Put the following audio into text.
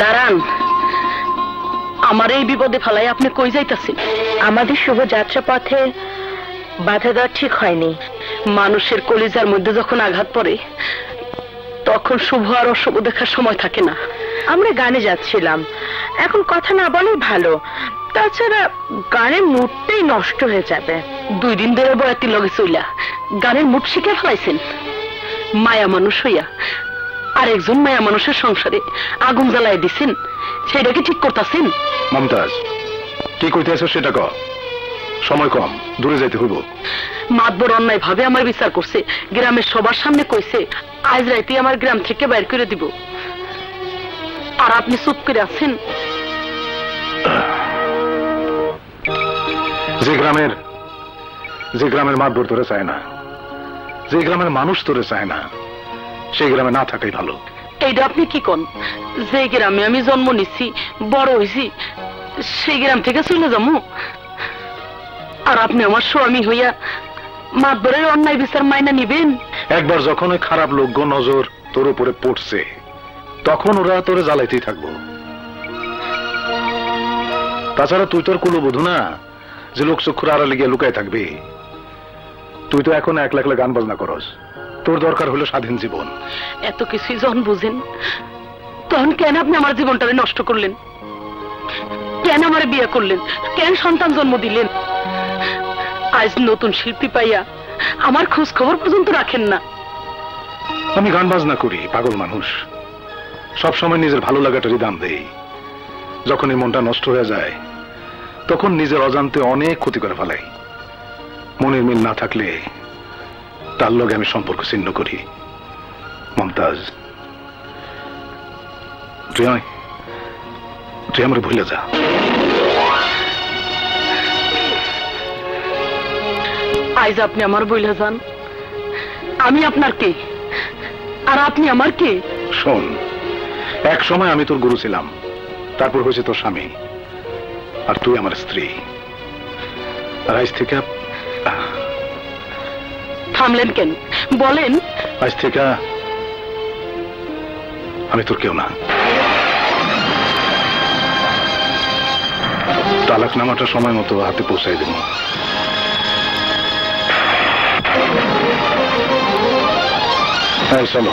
দাঁড়ান, আমার এই বিপদে ফেলাই আপনি কই যাইতাছেন? আমাদের শুভ যাত্রা পথে বাধা দেওয়া ঠিক হয়নি। মানুষের কলিজার মধ্যে যখন আঘাত পড়ে তখন শুভ আর অশুভ দেখার সময় থাকে না। আমরা গানে যাচ্ছিলাম, এখন কথা না বলেই ভালো, তাছাড়া গানের মুডটাই নষ্ট হয়ে যাবে। দুই দিন ধরে বয়াতি লগে চইলা গানের মুড শিখে ফেলাইছেন। মায়া মানুষ হইয়া আরেকজন মায়া মানুষের সংসারে আগুন জ্বালায় দিছেন, সেটা কি ঠিক করতেছেন? মমতাজ, কি করতেছো সেটা কও, সময় কম, দূরে যাইতে হইব। মাতবর অন্যায় ভাবে আমার বিচার করছে, গ্রামের সবার সামনে কইছে আজ রাইতে আমার গ্রাম থেকে বাইর করে দিব, আর আপনি চুপ করে আছেন। যে গ্রামের মাতবর তোরে চায় না, যে গ্রামের মানুষ তোরে চায় না, সেই গ্রামে না থাকাই ভালো। এইটা আপনি কি কোন? যে গ্রামে আমি জন্ম নিছি, বড় হইছি, সেই গ্রাম থেকে চলে যাবো? আর আপনি আমার স্বামী হইয়া মাতবরের অন্যায় বিচার মাইনা নিবেন? একবার যখন ওই খারাপ লোকগো নজর তোর উপরে পড়ছে তখন ওরা তোরে জ্বালাইতেই থাকবো। তাছাড়া তুই তোর কুলবধূ না যে লোকচক্ষুর আড়ালে গিয়ে লুকায় থাকবি। তুই তো এখন একলা একলা গান বাজনা করস, তোর দরকার হলো স্বাধীন জীবন। এত কিছুই যখন বুঝেন তখন কেন আপনি আমার জীবনটাকে নষ্ট করলেন? কেন আমার বিয়ে করলেন? কেন সন্তান জন্ম দিলেন? আজ নতুন শিল্পী পাইয়া আমার খোঁজ খবর পর্যন্ত রাখেন না। আমি গান বাজনা করি, পাগল মানুষ, সবসময় নিজের ভালো লাগাটারই দাম দেই। যখন এই মনটা নষ্ট হয়ে যায় তখন নিজের অজান্তে অনেক ক্ষতি করে ফেলাই। মনের মিল না থাকলে তার লগে আমি সম্পর্ক ছিন্ন করি। মমতাজ, তুই আমার ভুলে যা। আজ আপনি আমার ভুলে যান, আমি আপনার কে আর আপনি আমার কে? শোন, এক সময় আমি তোর গুরু ছিলাম, তারপর হয়েছে তোর স্বামী, আর তুই আমার স্ত্রী। আর আজ থেকে থামলেন কেন? বলেন। আজ থেকে আমি তোর কেউ না। তালাকনামাটা সময় মতো হাতে পৌঁছাই দেব। চলো।